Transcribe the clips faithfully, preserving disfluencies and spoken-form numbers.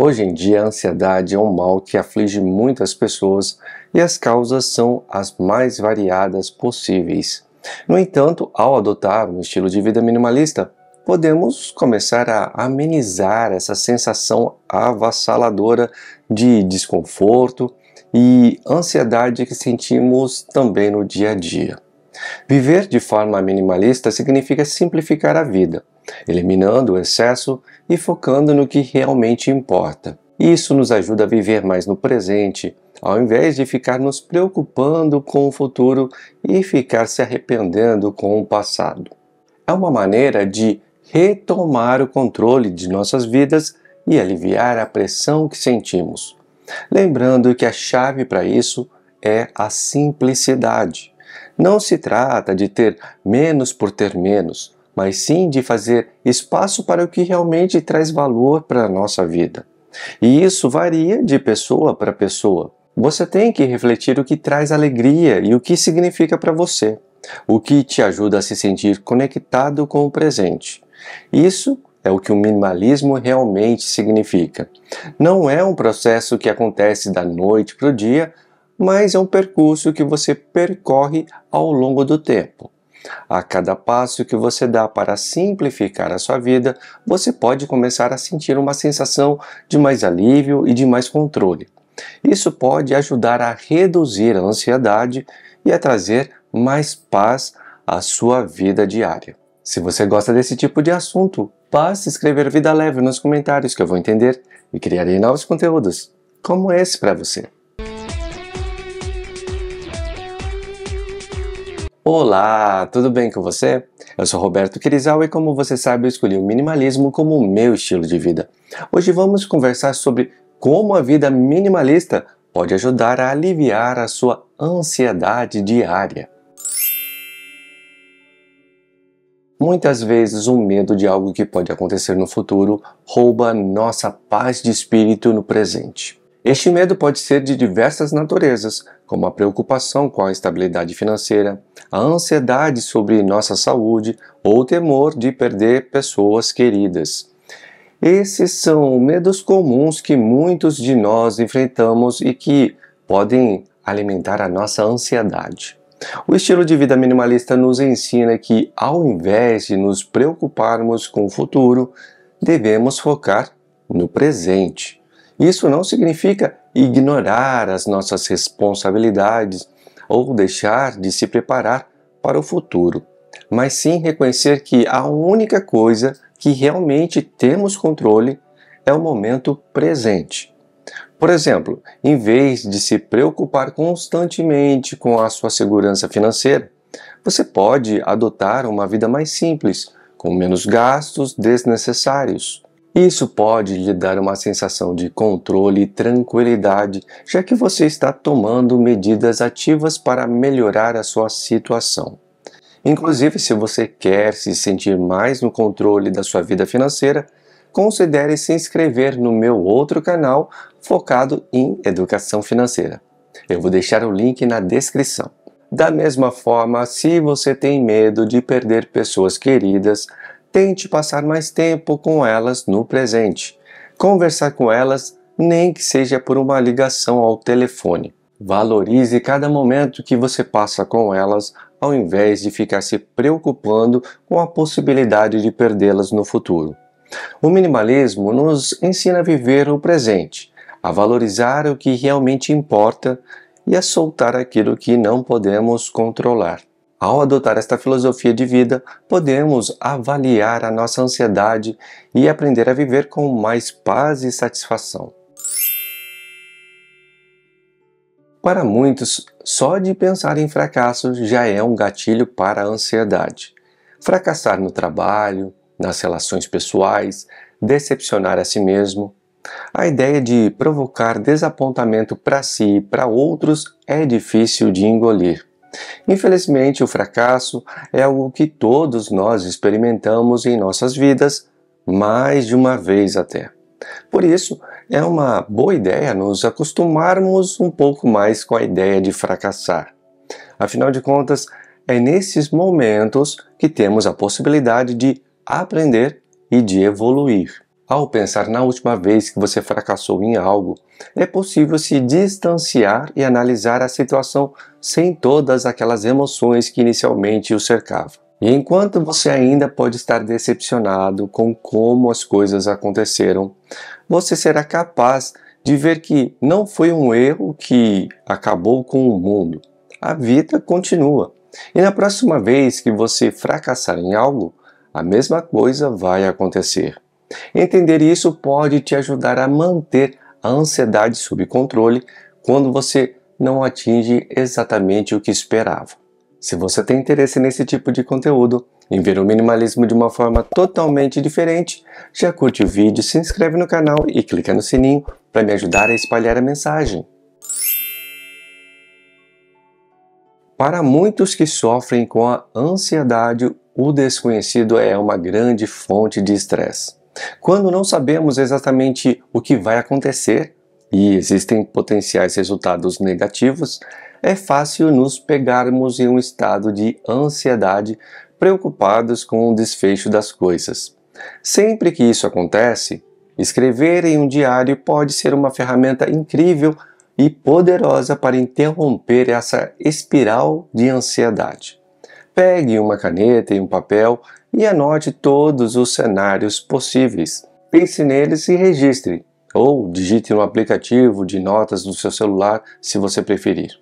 Hoje em dia, a ansiedade é um mal que aflige muitas pessoas e as causas são as mais variadas possíveis. No entanto, ao adotar um estilo de vida minimalista, podemos começar a amenizar essa sensação avassaladora de desconforto e ansiedade que sentimos também no dia a dia. Viver de forma minimalista significa simplificar a vida, eliminando o excesso e focando no que realmente importa. Isso nos ajuda a viver mais no presente, ao invés de ficar nos preocupando com o futuro e ficar se arrependendo com o passado. É uma maneira de retomar o controle de nossas vidas e aliviar a pressão que sentimos. Lembrando que a chave para isso é a simplicidade. Não se trata de ter menos por ter menos, mas sim de fazer espaço para o que realmente traz valor para a nossa vida. E isso varia de pessoa para pessoa. Você tem que refletir o que traz alegria e o que significa para você, o que te ajuda a se sentir conectado com o presente. Isso é o que o minimalismo realmente significa. Não é um processo que acontece da noite para o dia, mas é um percurso que você percorre ao longo do tempo. A cada passo que você dá para simplificar a sua vida, você pode começar a sentir uma sensação de mais alívio e de mais controle. Isso pode ajudar a reduzir a ansiedade e a trazer mais paz à sua vida diária. Se você gosta desse tipo de assunto, basta escrever Vida Leve nos comentários que eu vou entender e criarei novos conteúdos como esse para você. Olá, tudo bem com você? Eu sou Roberto Kirizawa e, como você sabe, eu escolhi o minimalismo como o meu estilo de vida. Hoje vamos conversar sobre como a vida minimalista pode ajudar a aliviar a sua ansiedade diária. Muitas vezes o medo de algo que pode acontecer no futuro rouba nossa paz de espírito no presente. Este medo pode ser de diversas naturezas, como a preocupação com a estabilidade financeira, a ansiedade sobre nossa saúde ou o temor de perder pessoas queridas. Esses são medos comuns que muitos de nós enfrentamos e que podem alimentar a nossa ansiedade. O estilo de vida minimalista nos ensina que, ao invés de nos preocuparmos com o futuro, devemos focar no presente. Isso não significa ignorar as nossas responsabilidades ou deixar de se preparar para o futuro, mas sim reconhecer que a única coisa que realmente temos controle é o momento presente. Por exemplo, em vez de se preocupar constantemente com a sua segurança financeira, você pode adotar uma vida mais simples, com menos gastos desnecessários. Isso pode lhe dar uma sensação de controle e tranquilidade, já que você está tomando medidas ativas para melhorar a sua situação. Inclusive, se você quer se sentir mais no controle da sua vida financeira, considere se inscrever no meu outro canal focado em educação financeira. Eu vou deixar o link na descrição. Da mesma forma, se você tem medo de perder pessoas queridas, tente passar mais tempo com elas no presente. Conversar com elas, nem que seja por uma ligação ao telefone. Valorize cada momento que você passa com elas, ao invés de ficar se preocupando com a possibilidade de perdê-las no futuro. O minimalismo nos ensina a viver o presente, a valorizar o que realmente importa e a soltar aquilo que não podemos controlar. Ao adotar esta filosofia de vida, podemos avaliar a nossa ansiedade e aprender a viver com mais paz e satisfação. Para muitos, só de pensar em fracasso já é um gatilho para a ansiedade. Fracassar no trabalho, nas relações pessoais, decepcionar a si mesmo. A ideia de provocar desapontamento para si e para outros é difícil de engolir. Infelizmente, o fracasso é algo que todos nós experimentamos em nossas vidas, mais de uma vez até. Por isso, é uma boa ideia nos acostumarmos um pouco mais com a ideia de fracassar. Afinal de contas, é nesses momentos que temos a possibilidade de aprender e de evoluir. Ao pensar na última vez que você fracassou em algo, é possível se distanciar e analisar a situação sem todas aquelas emoções que inicialmente o cercavam. E enquanto você ainda pode estar decepcionado com como as coisas aconteceram, você será capaz de ver que não foi um erro que acabou com o mundo. A vida continua. E na próxima vez que você fracassar em algo, a mesma coisa vai acontecer. Entender isso pode te ajudar a manter a ansiedade sob controle quando você não atinge exatamente o que esperava. Se você tem interesse nesse tipo de conteúdo, em ver o minimalismo de uma forma totalmente diferente, já curte o vídeo, se inscreve no canal e clica no sininho para me ajudar a espalhar a mensagem. Para muitos que sofrem com a ansiedade, o desconhecido é uma grande fonte de estresse. Quando não sabemos exatamente o que vai acontecer e existem potenciais resultados negativos, é fácil nos pegarmos em um estado de ansiedade, preocupados com o desfecho das coisas. Sempre que isso acontece, escrever em um diário pode ser uma ferramenta incrível e poderosa para interromper essa espiral de ansiedade. Pegue uma caneta e um papel e anote todos os cenários possíveis. Pense neles e registre, ou digite no aplicativo de notas do seu celular, se você preferir.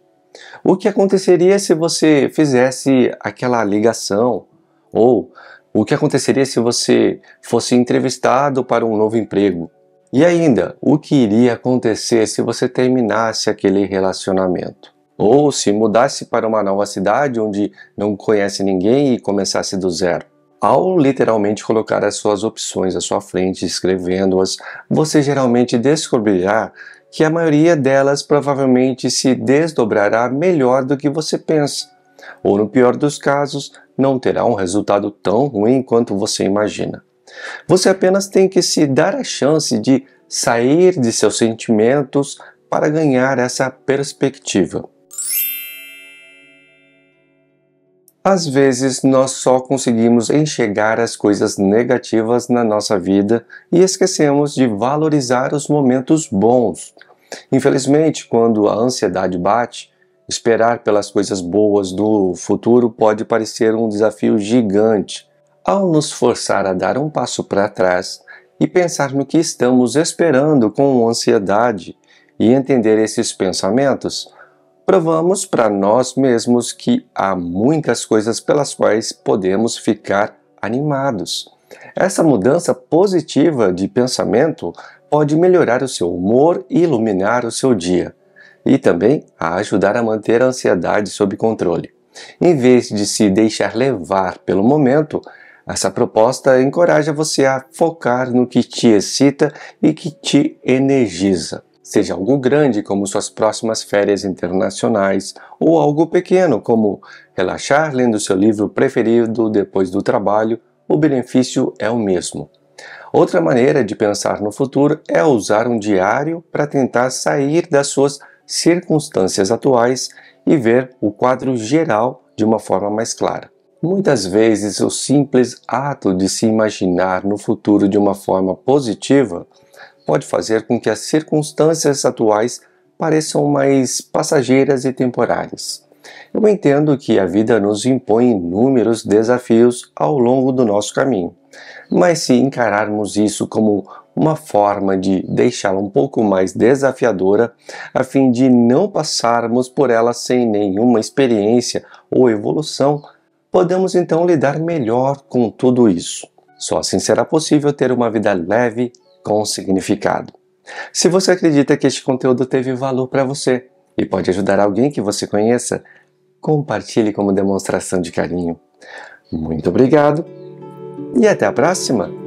O que aconteceria se você fizesse aquela ligação? Ou o que aconteceria se você fosse entrevistado para um novo emprego? E ainda, o que iria acontecer se você terminasse aquele relacionamento? Ou se mudasse para uma nova cidade onde não conhece ninguém e começasse do zero? Ao literalmente colocar as suas opções à sua frente, escrevendo-as, você geralmente descobrirá que a maioria delas provavelmente se desdobrará melhor do que você pensa, ou no pior dos casos, não terá um resultado tão ruim quanto você imagina. Você apenas tem que se dar a chance de sair de seus sentimentos para ganhar essa perspectiva. Às vezes, nós só conseguimos enxergar as coisas negativas na nossa vida e esquecemos de valorizar os momentos bons. Infelizmente, quando a ansiedade bate, esperar pelas coisas boas do futuro pode parecer um desafio gigante. Ao nos forçar a dar um passo para trás e pensar no que estamos esperando com ansiedade e entender esses pensamentos, provamos para nós mesmos que há muitas coisas pelas quais podemos ficar animados. Essa mudança positiva de pensamento pode melhorar o seu humor e iluminar o seu dia, e também a ajudar a manter a ansiedade sob controle. Em vez de se deixar levar pelo momento, essa proposta encoraja você a focar no que te excita e que te energiza. Seja algo grande, como suas próximas férias internacionais, ou algo pequeno, como relaxar lendo seu livro preferido depois do trabalho, o benefício é o mesmo. Outra maneira de pensar no futuro é usar um diário para tentar sair das suas circunstâncias atuais e ver o quadro geral de uma forma mais clara. Muitas vezes, o simples ato de se imaginar no futuro de uma forma positiva pode fazer com que as circunstâncias atuais pareçam mais passageiras e temporárias. Eu entendo que a vida nos impõe inúmeros desafios ao longo do nosso caminho, mas se encararmos isso como uma forma de deixá-la um pouco mais desafiadora, a fim de não passarmos por ela sem nenhuma experiência ou evolução, podemos então lidar melhor com tudo isso. Só assim será possível ter uma vida leve, com significado. Se você acredita que este conteúdo teve valor para você e pode ajudar alguém que você conheça, compartilhe como demonstração de carinho. Muito obrigado e até a próxima!